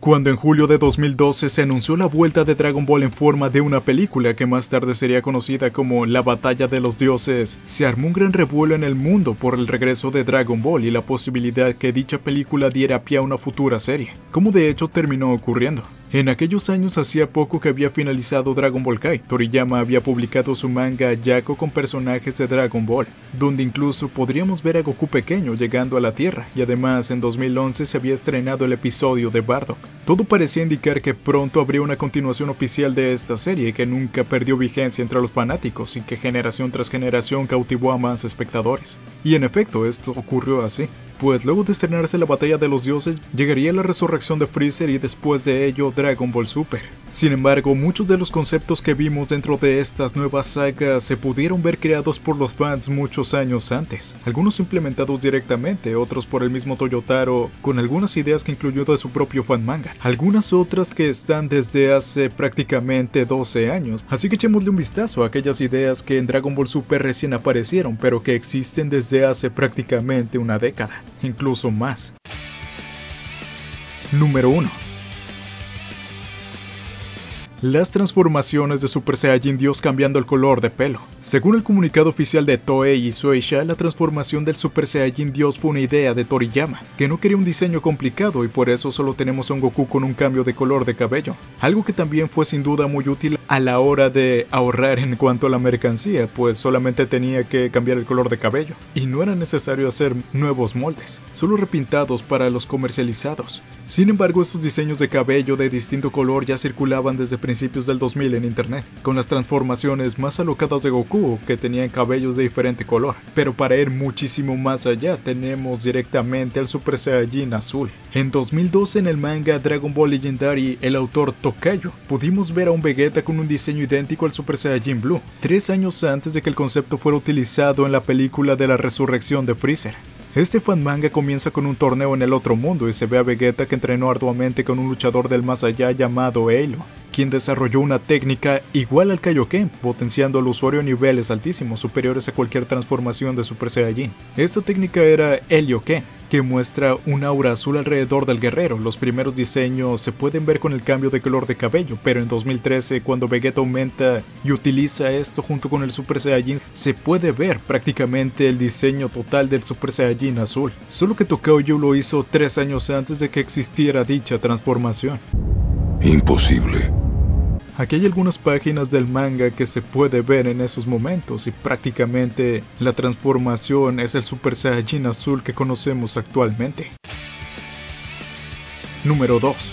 Cuando en julio de 2012 se anunció la vuelta de Dragon Ball en forma de una película que más tarde sería conocida como La Batalla de los Dioses, se armó un gran revuelo en el mundo por el regreso de Dragon Ball y la posibilidad que dicha película diera pie a una futura serie, como de hecho terminó ocurriendo. En aquellos años hacía poco que había finalizado Dragon Ball Kai. Toriyama había publicado su manga Jaco con personajes de Dragon Ball, donde incluso podríamos ver a Goku pequeño llegando a la Tierra, y además en 2011 se había estrenado el episodio de Bardock. Todo parecía indicar que pronto habría una continuación oficial de esta serie que nunca perdió vigencia entre los fanáticos y que generación tras generación cautivó a más espectadores. Y en efecto, esto ocurrió así. Pues luego de estrenarse La Batalla de los Dioses, llegaría la resurrección de Freezer y después de ello Dragon Ball Super. Sin embargo, muchos de los conceptos que vimos dentro de estas nuevas sagas se pudieron ver creados por los fans muchos años antes, algunos implementados directamente, otros por el mismo Toyotaro, con algunas ideas que incluyó de su propio fan manga, algunas otras que están desde hace prácticamente 12 años, así que echémosle un vistazo a aquellas ideas que en Dragon Ball Super recién aparecieron, pero que existen desde hace prácticamente una década, incluso más. Número 1. Las transformaciones de Super Saiyajin Dios cambiando el color de pelo. Según el comunicado oficial de Toei y Shueisha, la transformación del Super Saiyajin Dios fue una idea de Toriyama, que no quería un diseño complicado y por eso solo tenemos a un Goku con un cambio de color de cabello, algo que también fue sin duda muy útil a la hora de ahorrar en cuanto a la mercancía, pues solamente tenía que cambiar el color de cabello, y no era necesario hacer nuevos moldes, solo repintados para los comercializados. Sin embargo, estos diseños de cabello de distinto color ya circulaban desde principios del 2000 en internet, con las transformaciones más alocadas de Goku que tenían cabellos de diferente color, pero para ir muchísimo más allá tenemos directamente al Super Saiyajin azul. En 2012 en el manga Dragon Ball Legendary, el autor Tokayo, pudimos ver a un Vegeta con un diseño idéntico al Super Saiyajin Blue, 3 años antes de que el concepto fuera utilizado en la película de la resurrección de Freezer. Este fan manga comienza con un torneo en el otro mundo y se ve a Vegeta que entrenó arduamente con un luchador del más allá llamado Elyoken, quien desarrolló una técnica igual al Kaioken, potenciando al usuario a niveles altísimos, superiores a cualquier transformación de Super Saiyajin. Esta técnica era Elyoken, que muestra un aura azul alrededor del guerrero. Los primeros diseños se pueden ver con el cambio de color de cabello, pero en 2013, cuando Vegeta aumenta y utiliza esto junto con el Super Saiyajin, se puede ver prácticamente el diseño total del Super Saiyajin azul, solo que Tokaoyu lo hizo 3 años antes de que existiera dicha transformación. Imposible. Aquí hay algunas páginas del manga que se puede ver en esos momentos y prácticamente la transformación es el Super Saiyajin azul que conocemos actualmente. Número 2.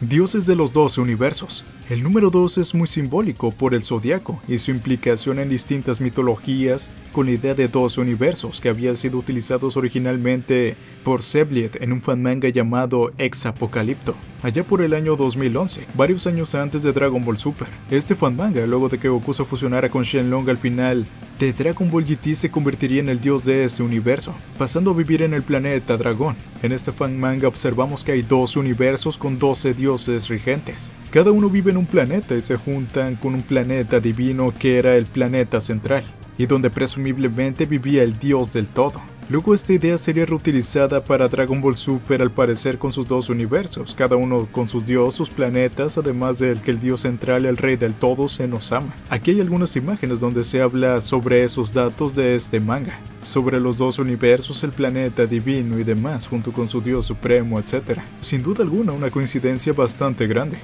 Dioses de los 12 universos. El número 2 es muy simbólico por el zodiaco y su implicación en distintas mitologías con la idea de 12 universos que habían sido utilizados originalmente por Zebliet en un fan manga llamado Ex-Apocalipto, allá por el año 2011, varios años antes de Dragon Ball Super. Este fan manga, luego de que Goku se fusionara con Shenlong al final de Dragon Ball GT, se convertiría en el dios de ese universo, pasando a vivir en el planeta Dragón. En este fan manga observamos que hay 12 universos con 12 dioses regentes. Cada uno vive en un planeta y se juntan con un planeta divino que era el planeta central, y donde presumiblemente vivía el dios del todo. Luego esta idea sería reutilizada para Dragon Ball Super, al parecer con sus 2 universos, cada uno con su dios, sus planetas, además del que el dios central, el rey del todo, se nos ama. Aquí hay algunas imágenes donde se habla sobre esos datos de este manga, sobre los 2 universos, el planeta divino y demás, junto con su dios supremo, etc. Sin duda alguna una coincidencia bastante grande.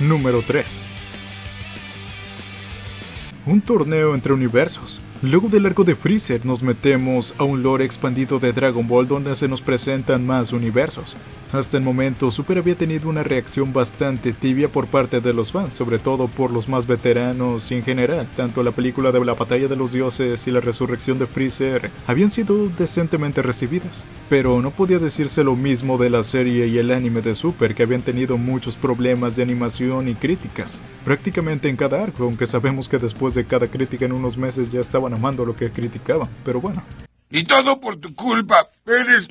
Número 3. Un torneo entre universos. Luego del arco de Freezer nos metemos a un lore expandido de Dragon Ball donde se nos presentan más universos. Hasta el momento Super había tenido una reacción bastante tibia por parte de los fans, sobre todo por los más veteranos, y en general, tanto la película de La Batalla de los Dioses y la resurrección de Freezer habían sido decentemente recibidas, pero no podía decirse lo mismo de la serie y el anime de Super, que habían tenido muchos problemas de animación y críticas, prácticamente en cada arco, aunque sabemos que después de cada crítica en unos meses ya estaban amando lo que criticaban, pero bueno. Y todo por tu culpa, eres...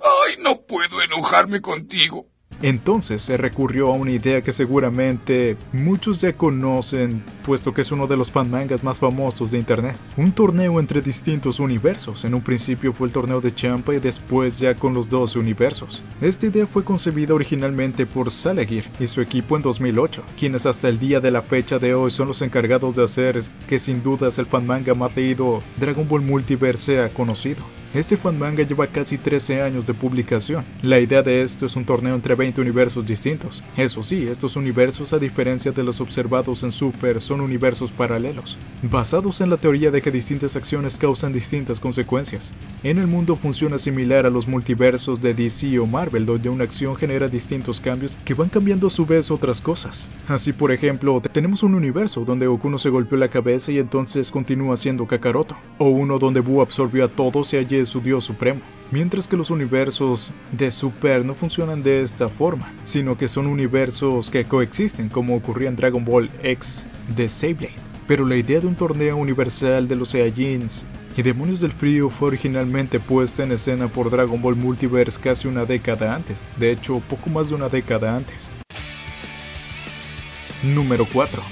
¡Ay, no puedo enojarme contigo! Entonces se recurrió a una idea que seguramente muchos ya conocen, puesto que es uno de los fanmangas más famosos de internet. Un torneo entre distintos universos. En un principio fue el torneo de Champa y después ya con los 12 universos. Esta idea fue concebida originalmente por Salagir y su equipo en 2008, quienes hasta el día de la fecha de hoy son los encargados de hacer que sin duda es el fanmanga más leído Dragon Ball Multiverse ha conocido. Este fanmanga lleva casi 13 años de publicación. La idea de esto es un torneo entre 20 universos distintos. Eso sí, estos universos, a diferencia de los observados en Super, son universos paralelos, basados en la teoría de que distintas acciones causan distintas consecuencias. En el mundo funciona similar a los multiversos de DC o Marvel, donde una acción genera distintos cambios que van cambiando a su vez otras cosas. Así, por ejemplo, tenemos un universo donde Goku no se golpeó la cabeza y entonces continúa siendo Kakaroto, o uno donde Buu absorbió a todos y allí su dios supremo, mientras que los universos de Super no funcionan de esta forma, sino que son universos que coexisten, como ocurría en Dragon Ball X de Zebliet. Pero la idea de un torneo universal de los Saiyajins y Demonios del Frío fue originalmente puesta en escena por Dragon Ball Multiverse casi una década antes, de hecho poco más de una década antes. Número 4.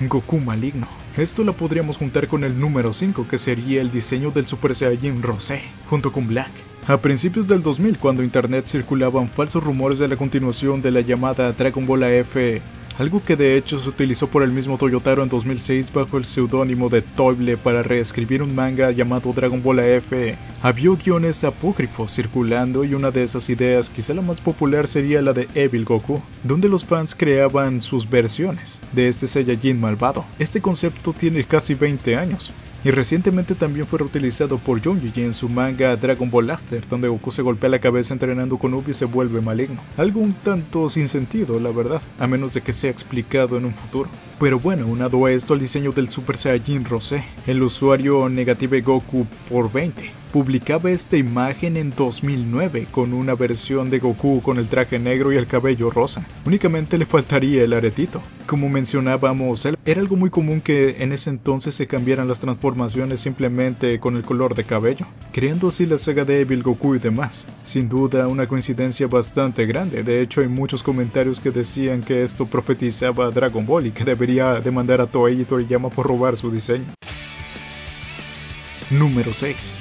Goku maligno. Esto lo podríamos juntar con el número 5, que sería el diseño del Super Saiyajin Rosé, junto con Black. A principios del 2000, cuando internet circulaban falsos rumores de la continuación de la llamada Dragon Ball F, algo que de hecho se utilizó por el mismo Toyotaro en 2006 bajo el seudónimo de Toible para reescribir un manga llamado Dragon Ball F, había guiones apócrifos circulando y una de esas ideas, quizá la más popular, sería la de Evil Goku, donde los fans creaban sus versiones de este Saiyajin malvado. Este concepto tiene casi 20 años. Y recientemente también fue reutilizado por Junji en su manga Dragon Ball After, donde Goku se golpea la cabeza entrenando con Ubi y se vuelve maligno. Algo un tanto sin sentido, la verdad, a menos de que sea explicado en un futuro. Pero bueno, unado a esto el diseño del Super Saiyajin Rosé, el usuario Negative Goku por 20 publicaba esta imagen en 2009 con una versión de Goku con el traje negro y el cabello rosa. Únicamente le faltaría el aretito. Como mencionábamos, era algo muy común que en ese entonces se cambiaran las transformaciones simplemente con el color de cabello, creando así la saga de Evil Goku y demás. Sin duda una coincidencia bastante grande. De hecho, hay muchos comentarios que decían que esto profetizaba a Dragon Ball y que debería demandar a Toei y Toriyama por robar su diseño. Número 6.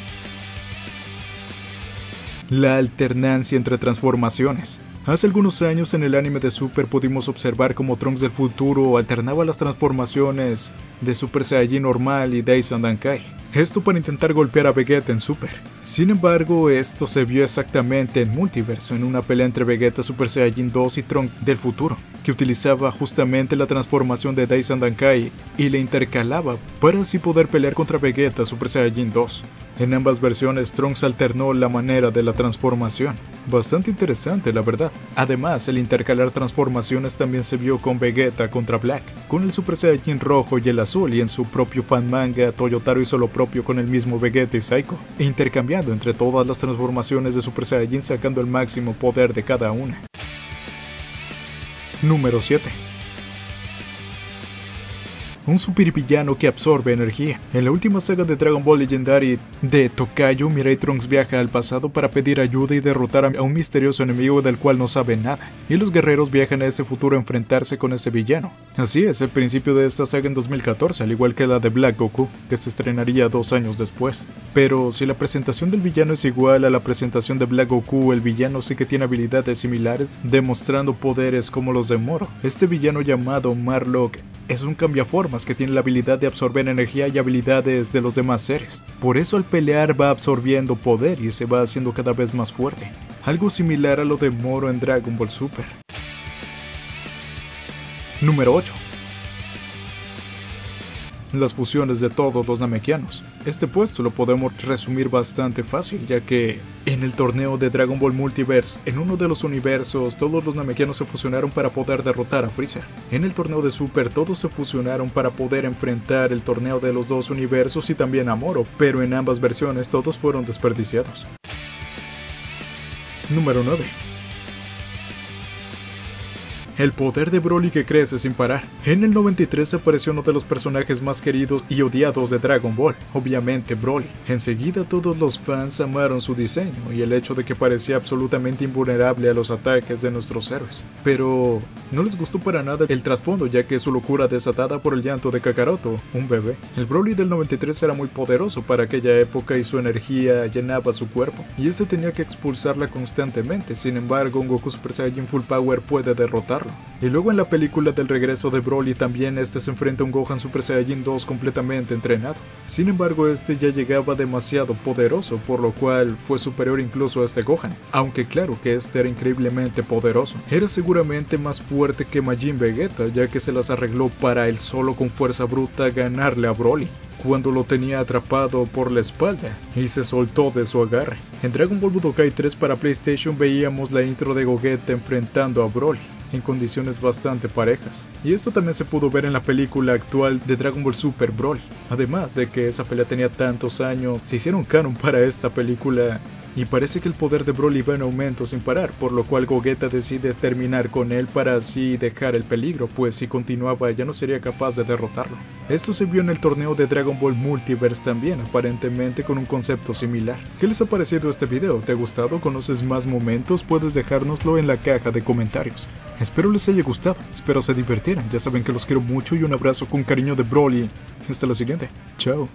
La alternancia entre transformaciones. Hace algunos años en el anime de Super pudimos observar cómo Trunks del futuro alternaba las transformaciones de Super Saiyajin normal y Days and Dankai. Esto para intentar golpear a Vegeta en Super. Sin embargo, esto se vio exactamente en Multiverso, en una pelea entre Vegeta Super Saiyajin 2 y Trunks del futuro, que utilizaba justamente la transformación de Days and Dankai y la intercalaba para así poder pelear contra Vegeta Super Saiyajin 2. En ambas versiones, Trunks alternó la manera de la transformación. Bastante interesante, la verdad. Además, el intercalar transformaciones también se vio con Vegeta contra Black, con el Super Saiyajin rojo y el azul, y en su propio fan manga, Toyotaro hizo lo propio con el mismo Vegeta y Psycho, intercambiando entre todas las transformaciones de Super Saiyajin, sacando el máximo poder de cada una. Número 7. Un supervillano que absorbe energía. En la última saga de Dragon Ball Legendary de Tokayo, Mirai Trunks viaja al pasado para pedir ayuda y derrotar a un misterioso enemigo del cual no sabe nada, y los guerreros viajan a ese futuro a enfrentarse con ese villano. Así es, el principio de esta saga en 2014, al igual que la de Black Goku, que se estrenaría 2 años después. Pero si la presentación del villano es igual a la presentación de Black Goku, el villano sí que tiene habilidades similares, demostrando poderes como los de Moro. Este villano llamado Marlock es un cambiaformas que tiene la habilidad de absorber energía y habilidades de los demás seres. Por eso al pelear va absorbiendo poder y se va haciendo cada vez más fuerte. Algo similar a lo de Moro en Dragon Ball Super. Número 8. Las fusiones de todos los Namekianos. Este puesto lo podemos resumir bastante fácil, ya que en el torneo de Dragon Ball Multiverse, en uno de los universos, todos los Namekianos se fusionaron para poder derrotar a Freezer. En el torneo de Super, todos se fusionaron para poder enfrentar el torneo de los 2 universos y también a Moro, pero en ambas versiones todos fueron desperdiciados. Número 9. el poder de Broly que crece sin parar. En el 93 apareció uno de los personajes más queridos y odiados de Dragon Ball, obviamente Broly. Enseguida todos los fans amaron su diseño y el hecho de que parecía absolutamente invulnerable a los ataques de nuestros héroes. Pero no les gustó para nada el trasfondo, ya que su locura desatada por el llanto de Kakaroto, un bebé. El Broly del 93 era muy poderoso para aquella época y su energía llenaba su cuerpo, y este tenía que expulsarla constantemente. Sin embargo, un Goku Super Saiyajin Full Power puede derrotarlo. Y luego en la película del regreso de Broly también este se enfrenta a un Gohan Super Saiyajin 2 completamente entrenado. Sin embargo, este ya llegaba demasiado poderoso, por lo cual fue superior incluso a este Gohan, aunque claro que este era increíblemente poderoso. Era seguramente más fuerte que Majin Vegeta, ya que se las arregló para él solo con fuerza bruta ganarle a Broly cuando lo tenía atrapado por la espalda y se soltó de su agarre. En Dragon Ball Budokai 3 para PlayStation veíamos la intro de Gogeta enfrentando a Broly en condiciones bastante parejas, y esto también se pudo ver en la película actual de Dragon Ball Super Broly. Además de que esa pelea tenía tantos años, se hicieron canon para esta película y parece que el poder de Broly va en aumento sin parar, por lo cual Gogeta decide terminar con él para así dejar el peligro, pues si continuaba ya no sería capaz de derrotarlo. Esto se vio en el torneo de Dragon Ball Multiverse también, aparentemente con un concepto similar. ¿Qué les ha parecido este video? ¿Te ha gustado? ¿Conoces más momentos? Puedes dejárnoslo en la caja de comentarios. Espero les haya gustado, espero se divirtieran, ya saben que los quiero mucho y un abrazo con cariño de Broly. Hasta la siguiente, chao.